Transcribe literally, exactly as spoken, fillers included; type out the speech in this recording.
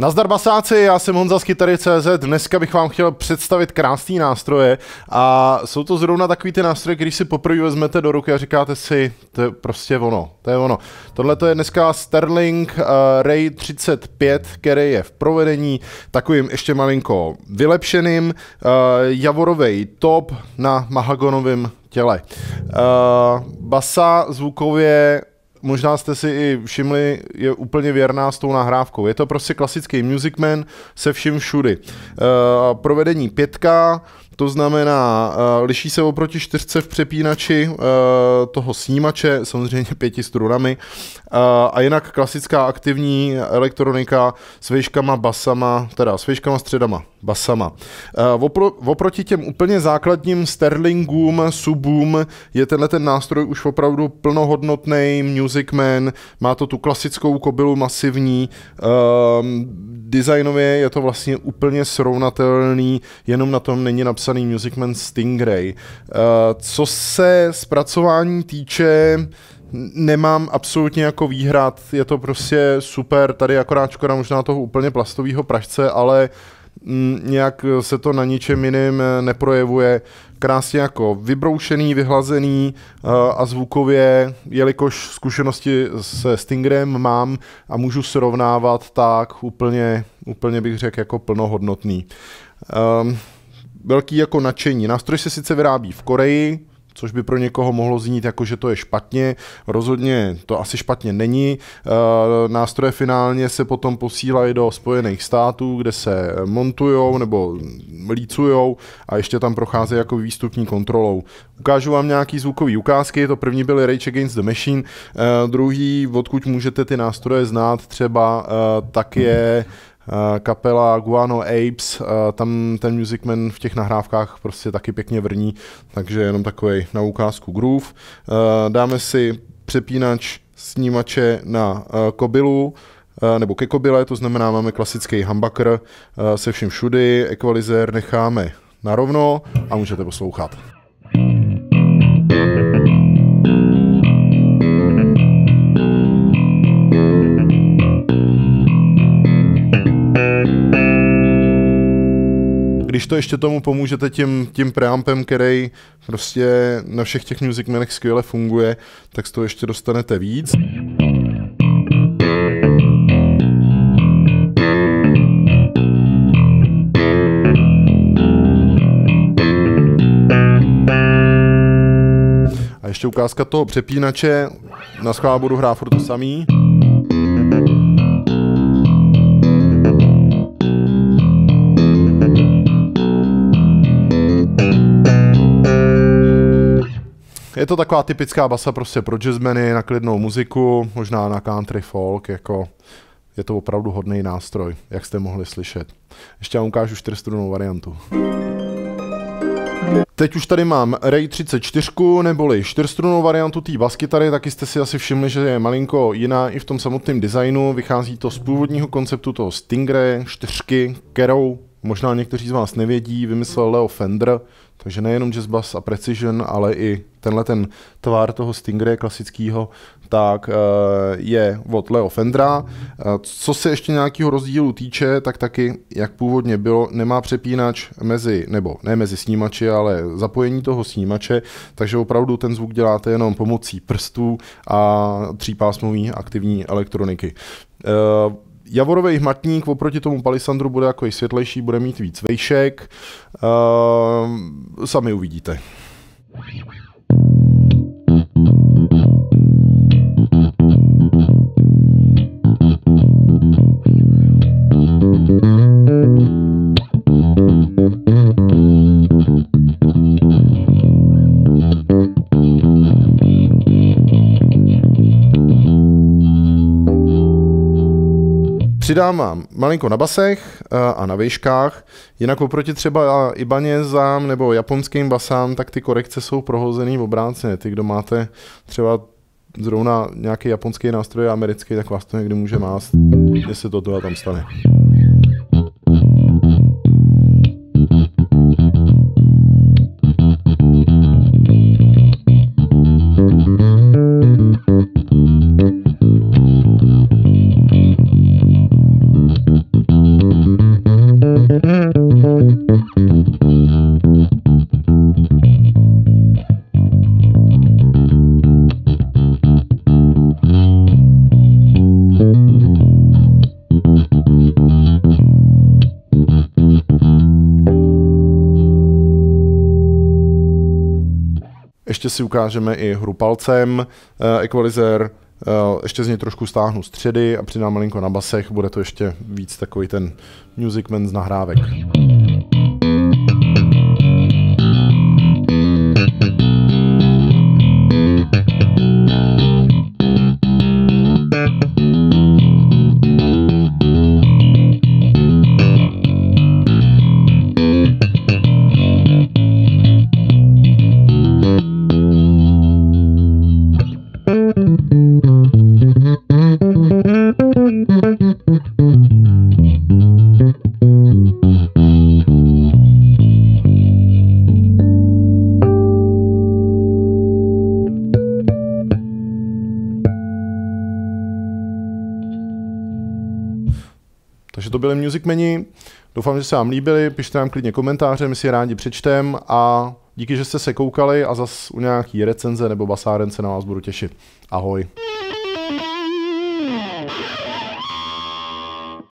Nazdar basáci, já jsem Honza z kytary tečka cé zet, dneska bych vám chtěl představit krásný nástroje a jsou to zrovna takový ty nástroje, když si poprvé vezmete do ruky a říkáte si, to je prostě ono, to je ono. Tohle to je dneska Sterling uh, Ray třicet pět, který je v provedení takovým ještě malinko vylepšeným, uh, javorovej top na mahagonovém těle. Uh, basa zvukově, možná jste si i všimli, je úplně věrná s tou nahrávkou. Je to prostě klasický Musicman se vším všudy. Uh, provedení pětka, to znamená, uh, liší se oproti čtyřce v přepínači uh, toho snímače, samozřejmě pěti strunami. Uh, a jinak klasická aktivní elektronika s výškama, basama, teda s výškama, středama, basama. Uh, opro, oproti těm úplně základním Sterlingům, subům, je tenhle ten nástroj už opravdu plnohodnotný Musicman, má to tu klasickou kobylu masivní, uh, designově je to vlastně úplně srovnatelný, jenom na tom není napsaný Musicman Stingray. Uh, co se zpracování týče, nemám absolutně jako výhrad, je to prostě super, tady akorát škoda možná toho úplně plastového pražce, ale mm, nějak se to na ničem jiném neprojevuje. Krásně jako vybroušený, vyhlazený uh, a zvukově, jelikož zkušenosti se Stingrayem mám a můžu srovnávat, tak úplně, úplně bych řekl jako plnohodnotný. Um, velký jako nadšení. Nástroj se sice vyrábí v Koreji, což by pro někoho mohlo znít jako, že to je špatně. Rozhodně to asi špatně není. Nástroje finálně se potom posílají do Spojených států, kde se montujou nebo lícujou a ještě tam procházejí jako výstupní kontrolou. Ukážu vám nějaký zvukové ukázky, to první byly Rage Against the Machine, druhý, odkud můžete ty nástroje znát třeba, tak je kapela Guano Apes, tam ten Musicman v těch nahrávkách prostě taky pěkně vrní, takže jenom takovej na ukázku groove. Dáme si přepínač snímače na kobylu, nebo ke kobyle, to znamená máme klasický humbucker se vším všudy, equalizer necháme narovno a můžete poslouchat. Když to ještě tomu pomůžete tím, tím preampem, který prostě na všech těch Musicmanech skvěle funguje, tak z toho ještě dostanete víc. A ještě ukázka toho přepínače, na schvál budu hrát furt to samý. Je to taková typická basa prostě pro jazzmeny, na klidnou muziku, možná na country folk, jako je to opravdu hodný nástroj, jak jste mohli slyšet. Ještě vám ukážu čtyřstrunou variantu. Teď už tady mám Ray třicet čtyři, neboli čtyřstrunou variantu té baskytary, taky jste si asi všimli, že je malinko jiná i v tom samotném designu, vychází to z původního konceptu toho Stingray čtyřky, kterou možná někteří z vás nevědí, vymyslel Leo Fender, takže nejenom JazzBuzz a Precision, ale i tenhle ten tvar toho Stingraye klasického, tak je od Leo Fendera. Co se ještě nějakého rozdílu týče, tak taky, jak původně bylo, nemá přepínač mezi, nebo ne mezi snímači, ale zapojení toho snímače, takže opravdu ten zvuk děláte jenom pomocí prstů a třípásmové aktivní elektroniky. Javorový hmatník oproti tomu palisandru bude jako i světlejší, bude mít víc vejšek. Uh, sami uvidíte. Přidám vám malinko na basech a na výškách, jinak oproti třeba ibanezám nebo japonským basám, tak ty korekce jsou prohozený obráceně. Ty, kdo máte třeba zrovna nějaký japonský nástroj a americký, tak vás to někdy může mást, jestli to teda tam stane. Mm-hmm. ještě si ukážeme i hru palcem, uh, equalizer, uh, ještě z něj trošku stáhnu středy a přidám malinko na basech, bude to ještě víc takový ten Musicman z nahrávek. Takže to byly Musicmani, doufám, že se vám líbili, pište nám klidně komentáře, my si je rádi přečtem a díky, že jste se koukali a zas u nějaký recenze nebo basáren se na vás budu těšit. Ahoj.